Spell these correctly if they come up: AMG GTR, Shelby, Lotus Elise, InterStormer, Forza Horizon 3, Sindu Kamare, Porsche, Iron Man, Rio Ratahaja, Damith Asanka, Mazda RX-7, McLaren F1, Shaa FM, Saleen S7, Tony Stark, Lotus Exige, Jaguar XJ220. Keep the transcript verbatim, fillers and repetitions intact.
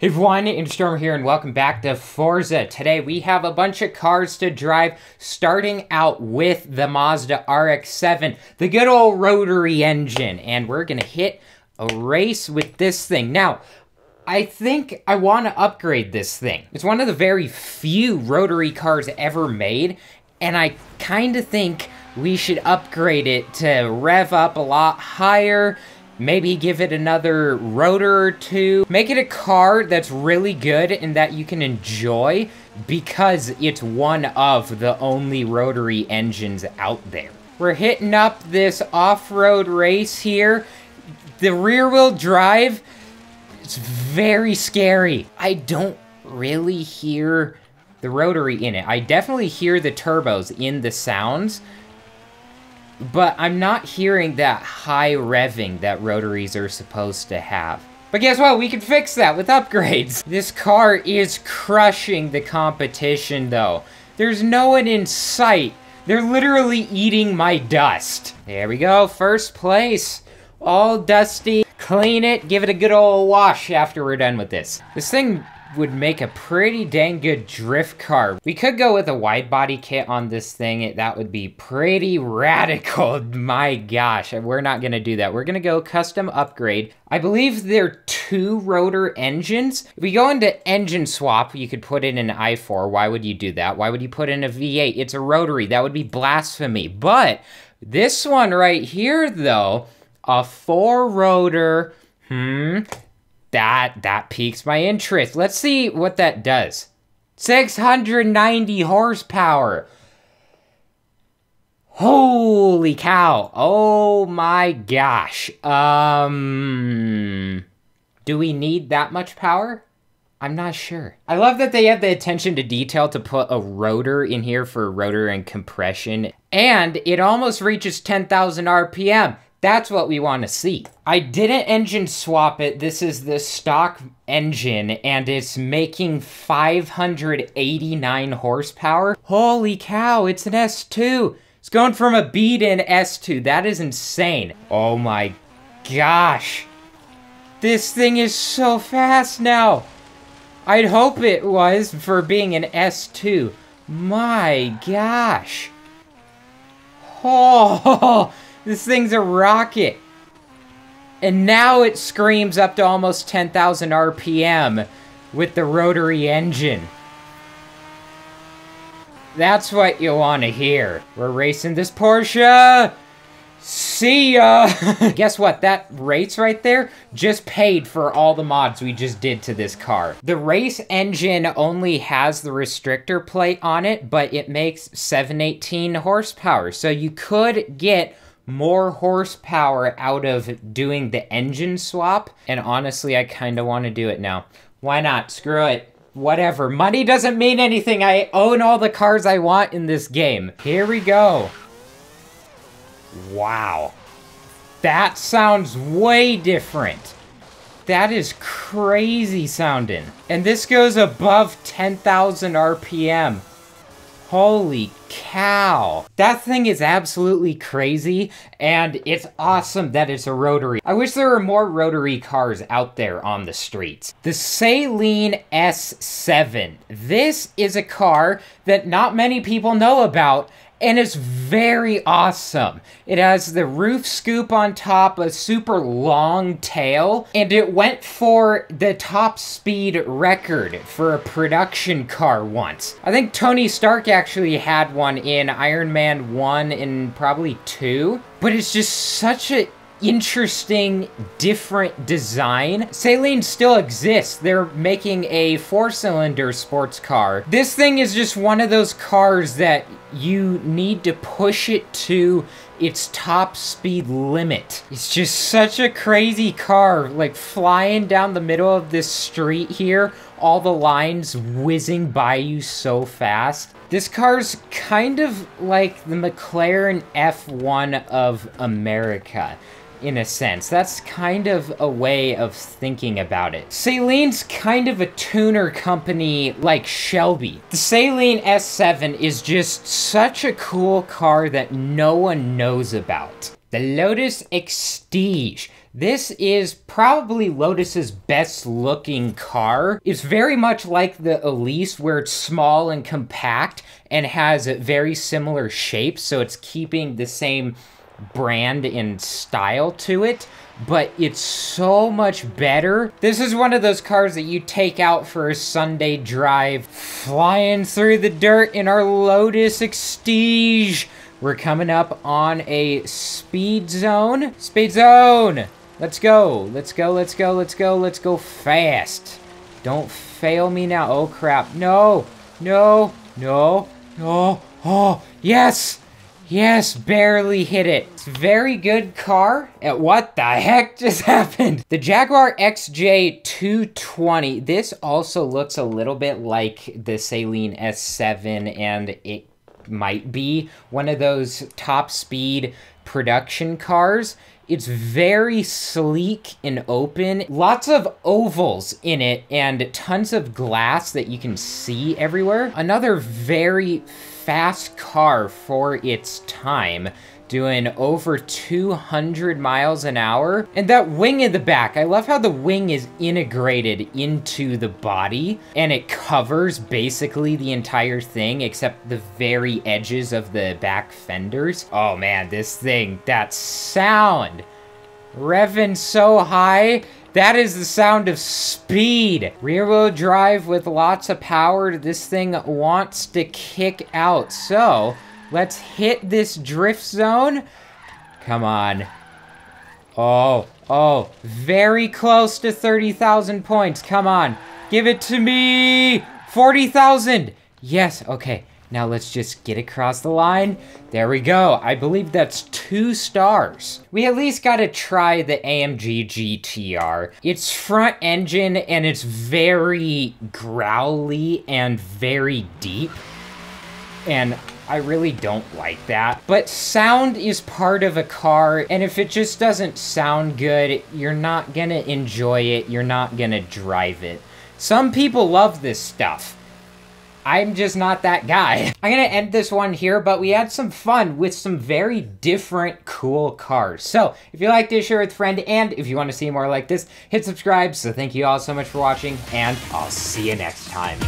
Hey everyone, InterStormer here and welcome back to Forza. Today we have a bunch of cars to drive, starting out with the Mazda R X seven, the good old rotary engine, and we're gonna hit a race with this thing. Now, I think I want to upgrade this thing. It's one of the very few rotary cars ever made, and I kind of think we should upgrade it to rev up a lot higher. Maybe give it another rotor or two. Make it a car that's really good and that you can enjoy because it's one of the only rotary engines out there. We're hitting up this off-road race here. The rear-wheel drive, it's very scary. I don't really hear the rotary in it. I definitely hear the turbos in the sounds, but I'm not hearing that high revving that rotaries are supposed to have. But guess what? We can fix that with upgrades. This car is crushing the competition, though. There's no one in sight. They're literally eating my dust. There we go. First place. All dusty. Clean it. Give it a good old wash after we're done with this. This thing would make a pretty dang good drift car. We could go with a wide body kit on this thing. That would be pretty radical. My gosh, we're not gonna do that. We're gonna go custom upgrade. I believe there are two rotor engines. If we go into engine swap, you could put in an I four. Why would you do that? Why would you put in a V eight? It's a rotary. That would be blasphemy. But this one right here, though, a four rotor, hmm, That, that piques my interest. Let's see what that does. six hundred ninety horsepower. Holy cow. Oh my gosh. Um, do we need that much power? I'm not sure. I love that they have the attention to detail to put a rotor in here for rotor and compression. And it almost reaches ten thousand R P M. That's what we want to see. I didn't engine swap it. This is the stock engine and it's making five hundred eighty-nine horsepower. Holy cow, it's an S two. It's going from a B to an S two. That is insane. Oh my gosh. This thing is so fast now. I'd hope it was for being an S two. My gosh. Oh, this thing's a rocket. And now it screams up to almost ten thousand R P M with the rotary engine. That's what you want to hear. We're racing this Porsche. See ya. Guess what? That race right there just paid for all the mods we just did to this car. The race engine only has the restrictor plate on it, but it makes seven eighteen horsepower. So you could get more horsepower out of doing the engine swap. And honestly, I kind of want to do it now. Why not? Screw it. Whatever. Money doesn't mean anything. I own all the cars I want in this game. Here we go. Wow. That sounds way different. That is crazy sounding. And this goes above ten thousand R P M. Holy cow. That thing is absolutely crazy, and it's awesome that it's a rotary. I wish there were more rotary cars out there on the streets. The Saleen S seven. This is a car that not many people know about, and it's very awesome. It has the roof scoop on top, a super long tail, and it went for the top speed record for a production car once. I think Tony Stark actually had one in Iron Man one and probably two, but it's just such a interesting, different design. Saleen still exists. They're making a four-cylinder sports car. This thing is just one of those cars that you need to push it to its top speed limit. It's just such a crazy car, like flying down the middle of this street here, all the lines whizzing by you so fast. This car's kind of like the McLaren F one of America, in a sense. That's kind of a way of thinking about it. Saleen's kind of a tuner company like Shelby. The Saleen S seven is just such a cool car that no one knows about. The Lotus Exige. This is probably Lotus's best looking car. It's very much like the Elise, where it's small and compact and has a very similar shape, so it's keeping the same brand and style to it, but it's so much better. This is one of those cars that you take out for a Sunday drive, flying through the dirt in our Lotus Exige. We're coming up on a speed zone. Speed zone! Let's go, let's go, let's go, let's go, let's go fast. Don't fail me now. Oh crap, no, no, no, no, oh, yes! Yes, barely hit it. It's a very good car. And what the heck just happened? The Jaguar X J two twenty. This also looks a little bit like the Saleen S seven, and it might be one of those top speed production cars. It's very sleek and open. Lots of ovals in it and tons of glass that you can see everywhere. Another very fast car for its time, doing over two hundred miles an hour. And that wing in the back, I love how the wing is integrated into the body and it covers basically the entire thing except the very edges of the back fenders. Oh man, this thing, that sound, revving so high. That is the sound of speed. Rear wheel drive with lots of power. This thing wants to kick out. So let's hit this drift zone. Come on. Oh, oh, very close to thirty thousand points. Come on, give it to me. forty thousand. Yes, okay. Now let's just get across the line. There we go. I believe that's two stars. We at least gotta try the A M G G T R. It's front engine and it's very growly and very deep. And I really don't like that. But sound is part of a car, and if it just doesn't sound good, you're not gonna enjoy it, you're not gonna drive it. Some people love this stuff. I'm just not that guy. I'm gonna end this one here, but we had some fun with some very different cool cars. So if you liked it, share with a friend, and if you wanna see more like this, hit subscribe. So thank you all so much for watching, and I'll see you next time.